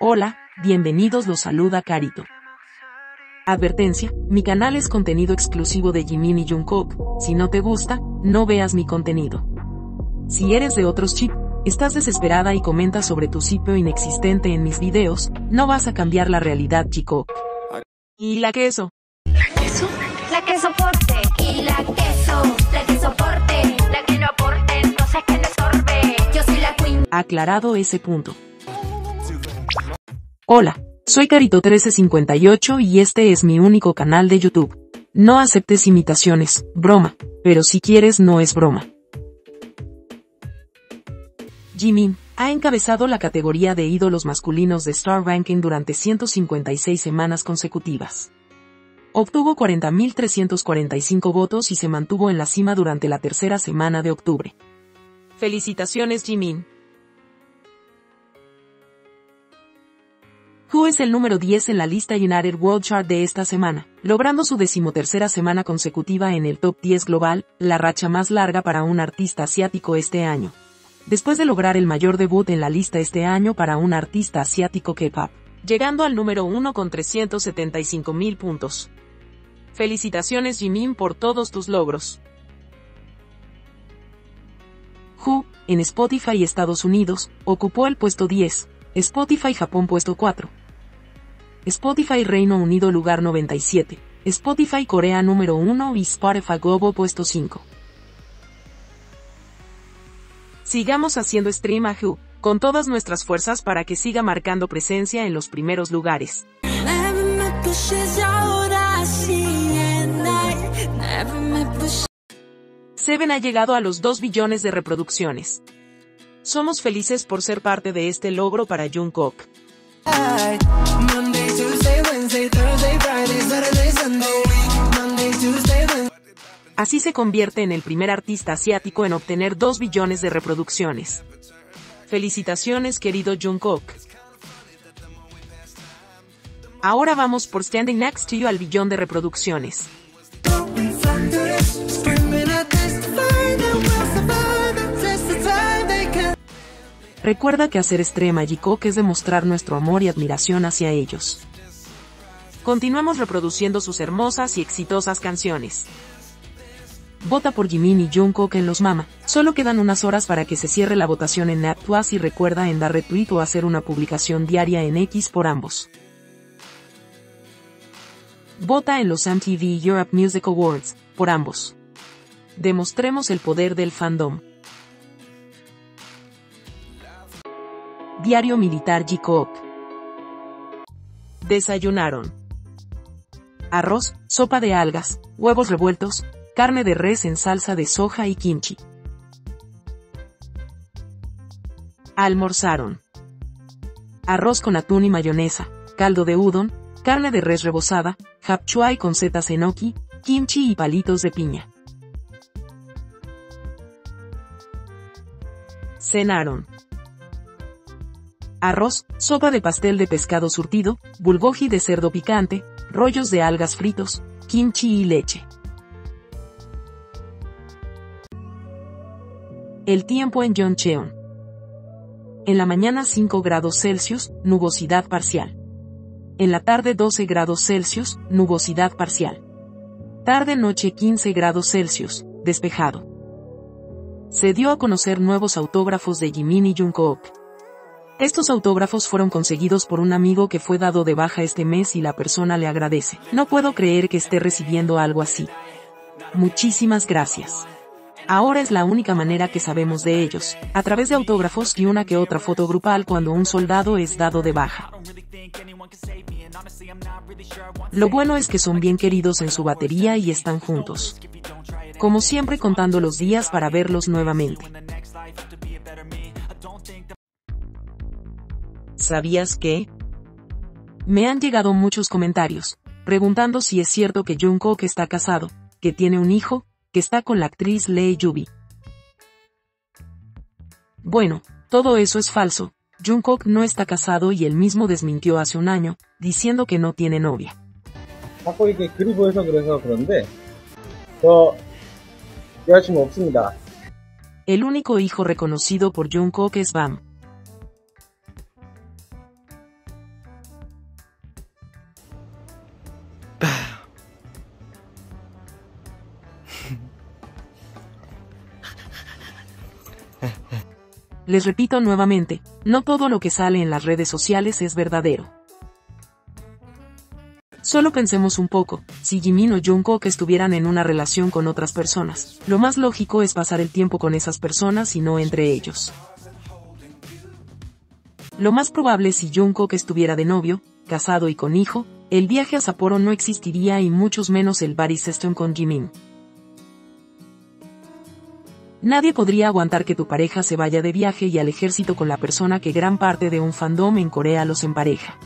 Hola, bienvenidos, los saluda Carito. Advertencia, mi canal es contenido exclusivo de Jimin y Jungkook, si no te gusta, no veas mi contenido. Si eres de otros chip, estás desesperada y comentas sobre tu sitio inexistente en mis videos, no vas a cambiar la realidad, Jikook. Y la queso. ¿La queso? La que soporte. Y la queso. La que soporte. La que no aporte, entonces que no estorbe. Yo soy la queen. Aclarado ese punto. Hola, soy Carito1358 y este es mi único canal de YouTube. No aceptes imitaciones, broma, pero si quieres no es broma. Jimin ha encabezado la categoría de ídolos masculinos de Star Ranking durante 156 semanas consecutivas. Obtuvo 40.345 votos y se mantuvo en la cima durante la tercera semana de octubre. ¡Felicitaciones, Jimin! Who es el número 10 en la lista United World Chart de esta semana, logrando su 13ª semana consecutiva en el top 10 global, la racha más larga para un artista asiático este año. Después de lograr el mayor debut en la lista este año para un artista asiático K-pop, llegando al número 1 con 375.000 puntos. Felicitaciones, Jimin, por todos tus logros. Who, en Spotify Estados Unidos, ocupó el puesto 10, Spotify Japón puesto 4. Spotify Reino Unido lugar 97, Spotify Corea número 1 y Spotify Global puesto 5. Sigamos haciendo stream a Who, con todas nuestras fuerzas para que siga marcando presencia en los primeros lugares. Seven ha llegado a los 2 billones de reproducciones. Somos felices por ser parte de este logro para Jungkook. Así se convierte en el primer artista asiático en obtener 2 billones de reproducciones. Felicitaciones, querido Jungkook. Ahora vamos por Standing Next to You al billón de reproducciones. Recuerda que hacer stream a Jikook es demostrar nuestro amor y admiración hacia ellos. Continuemos reproduciendo sus hermosas y exitosas canciones. Vota por Jimin y Jungkook en los MAMA. Solo quedan unas horas para que se cierre la votación en AppTwas y recuerda en dar retweet o hacer una publicación diaria en X por ambos. Vota en los MTV Europe Music Awards, por ambos. Demostremos el poder del fandom. Diario Militar Jikook. Desayunaron. Arroz, sopa de algas, huevos revueltos, carne de res en salsa de soja y kimchi. Almorzaron. Arroz con atún y mayonesa, caldo de udon, carne de res rebozada, japchuai con setas enoki, kimchi y palitos de piña. Cenaron. Arroz, sopa de pastel de pescado surtido, bulgogi de cerdo picante, rollos de algas fritos, kimchi y leche. El tiempo en Yoncheon. En la mañana 5 grados Celsius, nubosidad parcial. En la tarde 12 grados Celsius, nubosidad parcial. Tarde-noche 15 grados Celsius, despejado. Se dio a conocer nuevos autógrafos de Jimin y Jungkook. Estos autógrafos fueron conseguidos por un amigo que fue dado de baja este mes y la persona le agradece. No puedo creer que esté recibiendo algo así. Muchísimas gracias. Ahora es la única manera que sabemos de ellos, a través de autógrafos y una que otra foto grupal cuando un soldado es dado de baja. Lo bueno es que son bien queridos en su batería y están juntos. Como siempre, contando los días para verlos nuevamente. ¿Sabías que? Me han llegado muchos comentarios, preguntando si es cierto que Jungkook está casado, que tiene un hijo, que está con la actriz Lee Yubi. Bueno, todo eso es falso. Jungkook no está casado y él mismo desmintió hace un año, diciendo que no tiene novia. El único hijo reconocido por Jungkook es Bam. Les repito nuevamente, no todo lo que sale en las redes sociales es verdadero. Solo pensemos un poco, si Jimin o Jungkook estuvieran en una relación con otras personas, lo más lógico es pasar el tiempo con esas personas y no entre ellos. Lo más probable si Jungkook estuviera de novio, casado y con hijo, el viaje a Sapporo no existiría y muchos menos el Barry Seston con Jimin. Nadie podría aguantar que tu pareja se vaya de viaje y al ejército con la persona que gran parte de un fandom en Corea los empareja.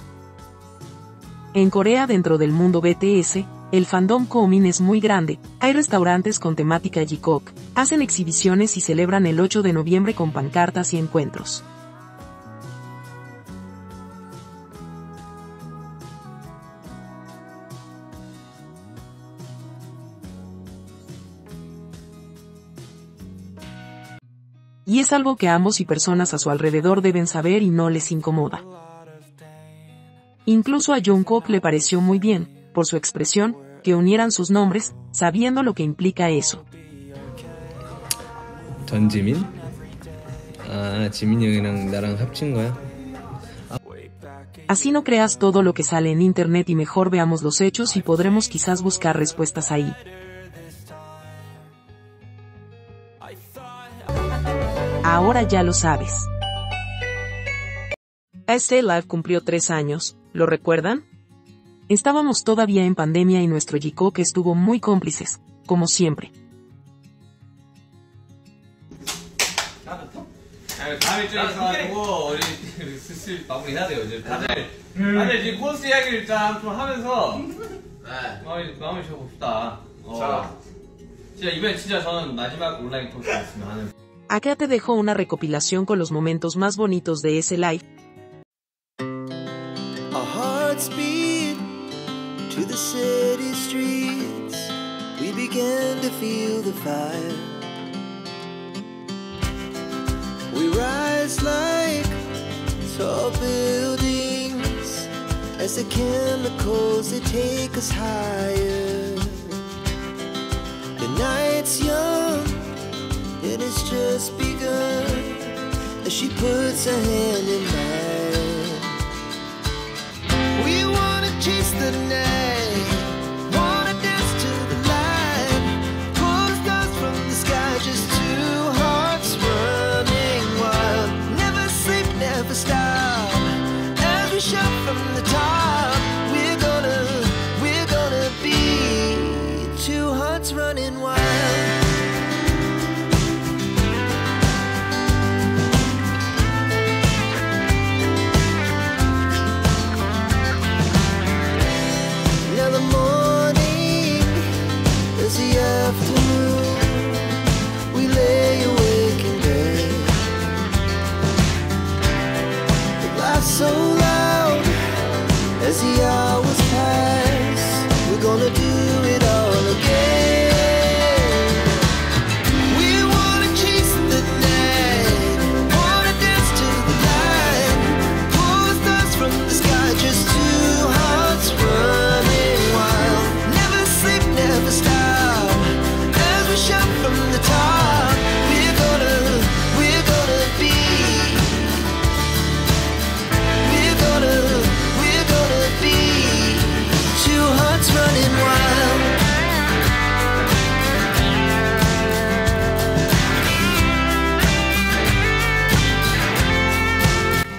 En Corea dentro del mundo BTS, el fandom Komin es muy grande, hay restaurantes con temática Jikook, hacen exhibiciones y celebran el 8 de noviembre con pancartas y encuentros. Y es algo que ambos y personas a su alrededor deben saber y no les incomoda. Incluso a Jungkook le pareció muy bien, por su expresión, que unieran sus nombres, sabiendo lo que implica eso. Jeon Jimin? Ah, Jimin 형이랑 나랑 합친 거야? Así no creas todo lo que sale en internet y mejor veamos los hechos y podremos quizás buscar respuestas ahí. Ahora ya lo sabes. Este live cumplió 3 años, ¿lo recuerdan? Estábamos todavía en pandemia y nuestro Jikook estuvo muy cómplices, como siempre. Acá te dejo una recopilación con los momentos más bonitos de ese live. To the city streets, we began to feel the fire. We rise like tall buildings as the chemicals they take us higher. The night's young and it's just begun as she puts her hand in mine. We wanna chase the night.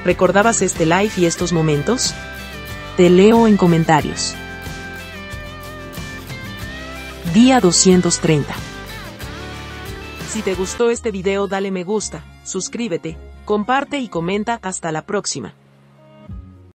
¿Recordabas este live y estos momentos? Te leo en comentarios. Día 230. Si te gustó este video dale me gusta, suscríbete, comparte y comenta. Hasta la próxima.